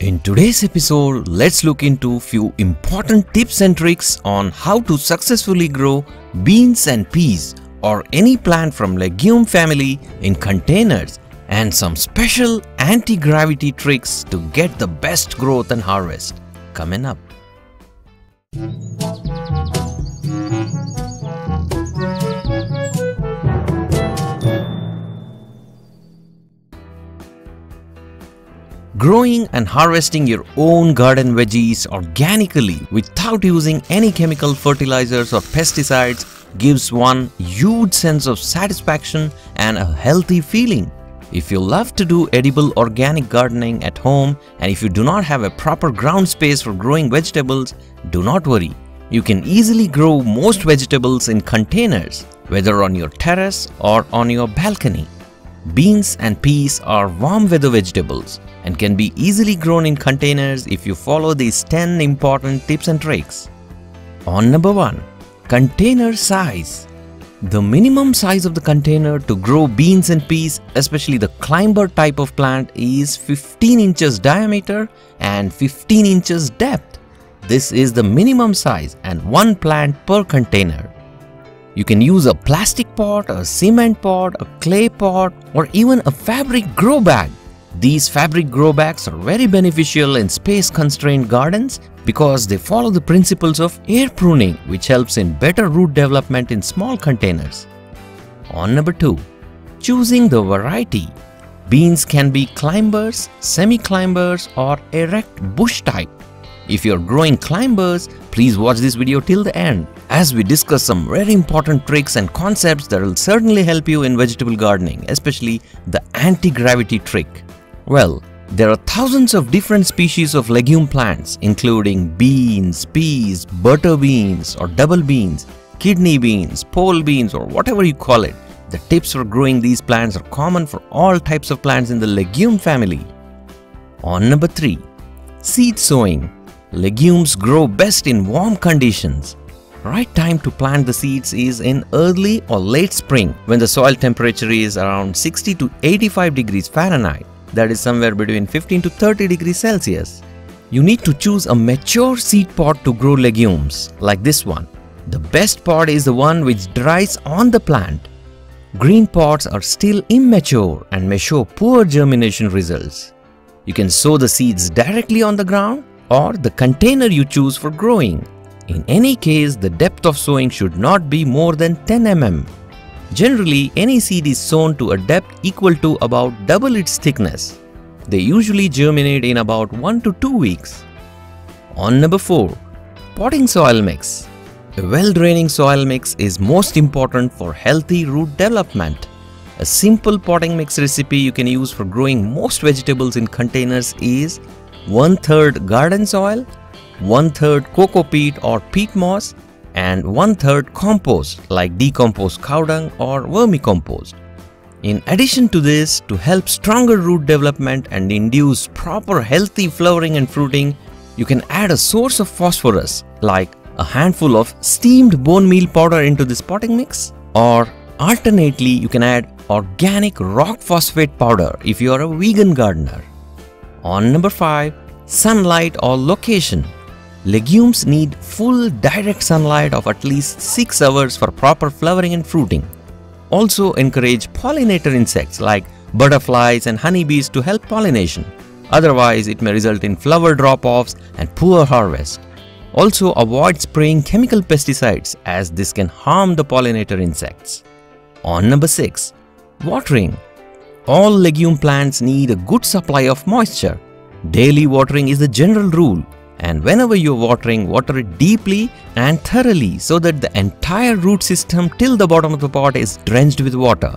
In today's episode, let's look into few important tips and tricks on how to successfully grow beans and peas or any plant from legume family in containers and some special anti-gravity tricks to get the best growth and harvest coming up. Growing and harvesting your own garden veggies organically without using any chemical fertilizers or pesticides gives one huge sense of satisfaction and a healthy feeling. If you love to do edible organic gardening at home and if you do not have a proper ground space for growing vegetables, do not worry. You can easily grow most vegetables in containers, whether on your terrace or on your balcony. Beans and peas are warm weather vegetables and can be easily grown in containers if you follow these 10 important tips and tricks. On number 1, container size. The minimum size of the container to grow beans and peas, especially the climber type of plant, is 15 inches diameter and 15 inches depth. This is the minimum size and one plant per container. You can use a plastic pot, a cement pot, a clay pot, or even a fabric grow bag. These fabric grow bags are very beneficial in space-constrained gardens because they follow the principles of air pruning, which helps in better root development in small containers. On number 2, choosing the variety. Beans can be climbers, semi-climbers, or erect bush type. If you're growing climbers, please watch this video till the end as we discuss some very important tricks and concepts that will certainly help you in vegetable gardening, especially the anti-gravity trick. Well, there are thousands of different species of legume plants including beans, peas, butter beans or double beans, kidney beans, pole beans or whatever you call it. The tips for growing these plants are common for all types of plants in the legume family. On number 3, seed sowing. Legumes grow best in warm conditions. Right time to plant the seeds is in early or late spring when the soil temperature is around 60 to 85 degrees Fahrenheit. That is somewhere between 15 to 30 degrees Celsius. You need to choose a mature seed pot to grow legumes like this one. The best pot is the one which dries on the plant. Green pots are still immature and may show poor germination results. You can sow the seeds directly on the ground or the container you choose for growing. In any case, the depth of sowing should not be more than 10 mm. Generally, any seed is sown to a depth equal to about double its thickness. They usually germinate in about 1 to 2 weeks. On number 4, potting soil mix. A well-draining soil mix is most important for healthy root development. A simple potting mix recipe you can use for growing most vegetables in containers is 1/3 garden soil, 1/3 coco peat or peat moss, and 1/3 compost like decomposed cow dung or vermicompost. In addition to this, to help stronger root development and induce proper healthy flowering and fruiting, you can add a source of phosphorus like a handful of steamed bone meal powder into this potting mix, or alternately you can add organic rock phosphate powder if you are a vegan gardener. On number 5, sunlight or location. Legumes need full direct sunlight of at least 6 hours for proper flowering and fruiting. Also encourage pollinator insects like butterflies and honeybees to help pollination. Otherwise, it may result in flower drop-offs and poor harvest. Also avoid spraying chemical pesticides as this can harm the pollinator insects. On number 6, watering. All legume plants need a good supply of moisture. Daily watering is the general rule, and whenever you're watering, water it deeply and thoroughly so that the entire root system till the bottom of the pot is drenched with water.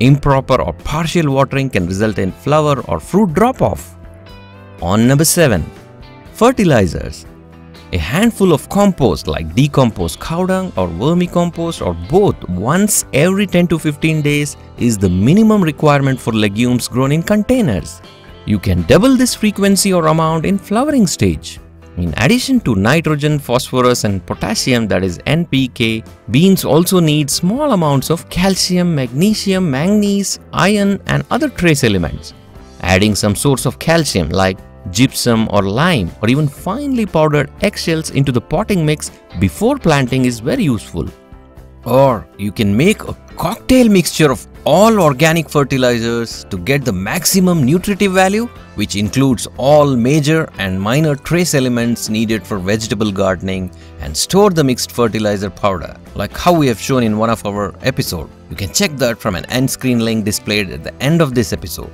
Improper or partial watering can result in flower or fruit drop-off. On number 7, fertilizers. A handful of compost like decomposed cow dung or vermicompost or both once every 10 to 15 days is the minimum requirement for legumes grown in containers. You can double this frequency or amount in flowering stage. In addition to nitrogen, phosphorus and potassium, that is NPK, beans also need small amounts of calcium, magnesium, manganese, iron and other trace elements. Adding some source of calcium like gypsum or lime or even finely powdered eggshells into the potting mix before planting is very useful. Or you can make a cocktail mixture of all organic fertilizers to get the maximum nutritive value, which includes all major and minor trace elements needed for vegetable gardening, and store the mixed fertilizer powder, like how we have shown in one of our episodes. You can check that from an end screen link displayed at the end of this episode.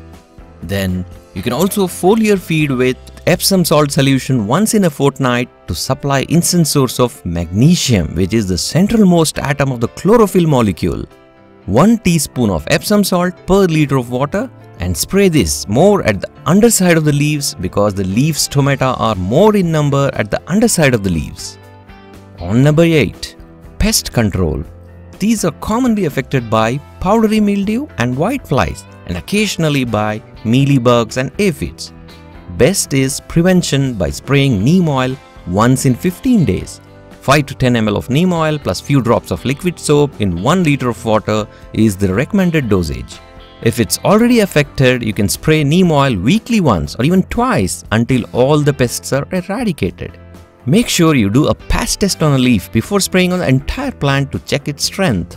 Then you can also foliar feed with Epsom salt solution once in a fortnight to supply instant source of magnesium, which is the centralmost atom of the chlorophyll molecule. 1 teaspoon of Epsom salt per liter of water, and spray this more at the underside of the leaves because the leaves stomata are more in number at the underside of the leaves. On number 8, pest control. These are commonly affected by powdery mildew and whiteflies, and occasionally by mealybugs and aphids. Best is prevention by spraying neem oil once in 15 days. 5 to 10 ml of neem oil plus few drops of liquid soap in 1 liter of water is the recommended dosage. If it's already affected, you can spray neem oil weekly once or even twice until all the pests are eradicated. Make sure you do a pest test on a leaf before spraying on the entire plant to check its strength.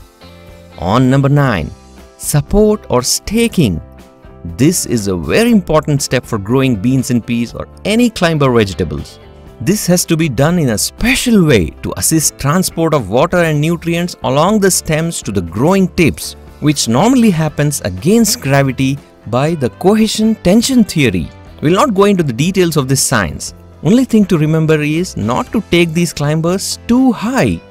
On number 9, support or staking. This is a very important step for growing beans and peas or any climber vegetables. This has to be done in a special way to assist transport of water and nutrients along the stems to the growing tips, which normally happens against gravity by the cohesion tension theory. We will not go into the details of this science. Only thing to remember is not to take these climbers too high.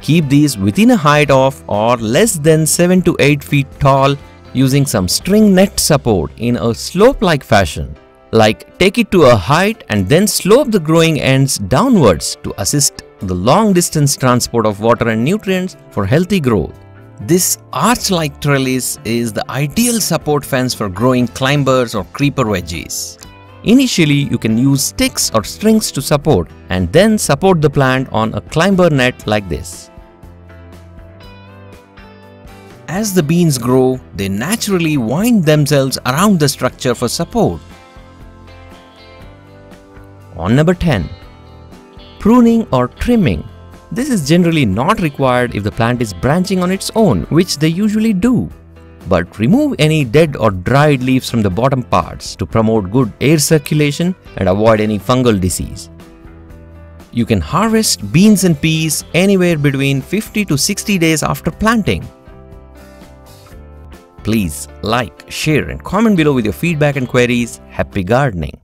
Keep these within a height of or less than 7 to 8 feet tall using some string net support in a slope-like fashion. Like take it to a height and then slope the growing ends downwards to assist the long distance transport of water and nutrients for healthy growth. This arch-like trellis is the ideal support fence for growing climbers or creeper veggies. Initially, you can use sticks or strings to support and then support the plant on a climber net like this. As the beans grow, they naturally wind themselves around the structure for support. On number 10, pruning or trimming. This is generally not required if the plant is branching on its own, which they usually do. But remove any dead or dried leaves from the bottom parts to promote good air circulation and avoid any fungal disease. You can harvest beans and peas anywhere between 50 to 60 days after planting. Please like, share and comment below with your feedback and queries. Happy gardening!